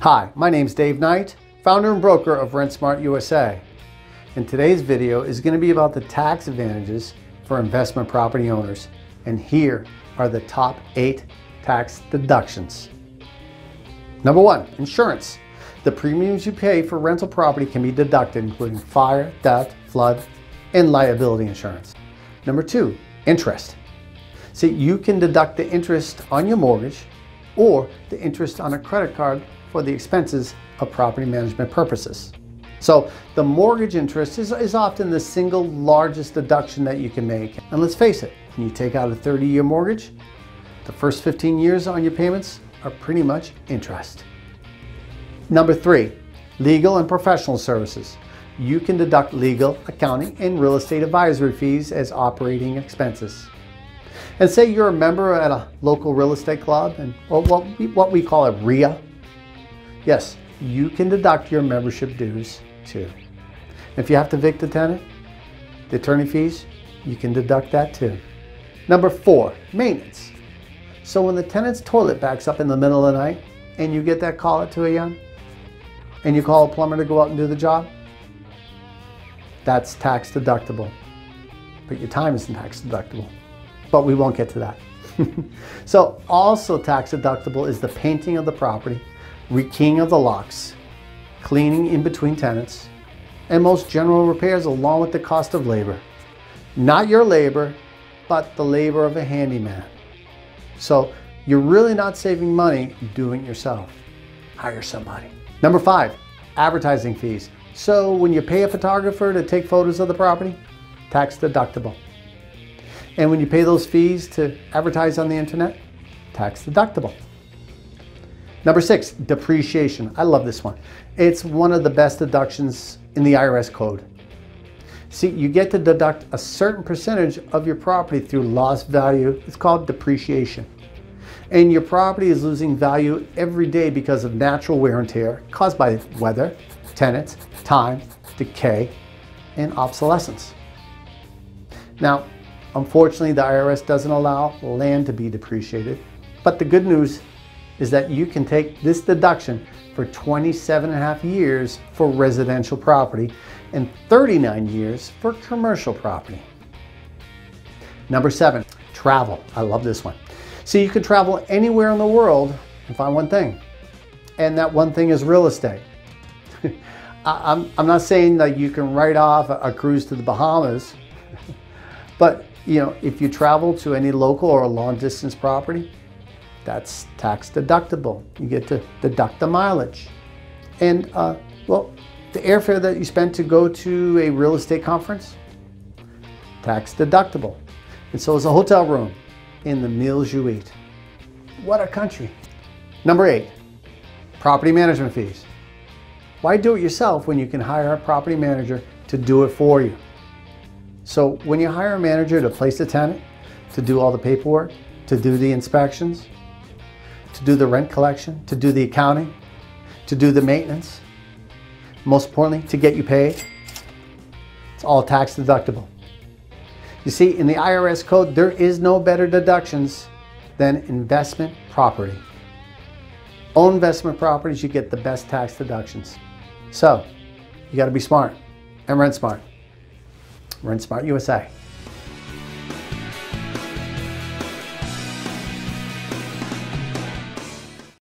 Hi, my name's Dave Knight, founder and broker of RentSmart USA. And today's video is going to be about the tax advantages for investment property owners. And here are the top 8 tax deductions. Number 1, insurance. The premiums you pay for rental property can be deducted, including fire, theft, flood, and liability insurance. Number 2, interest. See, you can deduct the interest on your mortgage or the interest on a credit card for the expenses of property management purposes. So the mortgage interest is often the single largest deduction that you can make. And let's face it, when you take out a 30-year mortgage, the first 15 years on your payments are pretty much interest. Number 3, legal and professional services. You can deduct legal, accounting, and real estate advisory fees as operating expenses. And say you're a member at a local real estate club, and or what we call a REIA. Yes, you can deduct your membership dues too. If you have to evict the tenant, the attorney fees, you can deduct that too. Number 4, maintenance. So when the tenant's toilet backs up in the middle of the night and you get that call at 2 a.m. and you call a plumber to go out and do the job, that's tax deductible. But your time isn't tax deductible. But we won't get to that. So also tax deductible is the painting of the property, rekeying of the locks, cleaning in between tenants, and most general repairs, along with the cost of labor. Not your labor, but the labor of a handyman. So you're really not saving money doing it yourself. Hire somebody. Number 5, advertising fees. So when you pay a photographer to take photos of the property, tax deductible. And when you pay those fees to advertise on the internet, tax deductible. Number 6, depreciation. I love this one. It's one of the best deductions in the IRS code. See, you get to deduct a certain percentage of your property through lost value. It's called depreciation. And your property is losing value every day because of natural wear and tear caused by weather, tenants, time, decay, and obsolescence. Now, unfortunately, the IRS doesn't allow land to be depreciated, but the good news is that you can take this deduction for 27.5 years for residential property and 39 years for commercial property. Number 7, travel. I love this one. See, you can travel anywhere in the world and find one thing, and that one thing is real estate. I'm not saying that you can write off a cruise to the Bahamas, but you know, if you travel to any local or long distance property, that's tax deductible. You get to deduct the mileage. And well, the airfare that you spent to go to a real estate conference, tax deductible. And so is a hotel room and the meals you eat. What a country. Number 8, property management fees. Why do it yourself when you can hire a property manager to do it for you? So when you hire a manager to place the tenant, to do all the paperwork, to do the inspections, to do the rent collection, to do the accounting, to do the maintenance, most importantly, to get you paid. It's all tax deductible. You see, in the IRS code, there is no better deductions than investment property. Own investment properties, you get the best tax deductions. So you got to be smart and rent smart. RentSmart USA.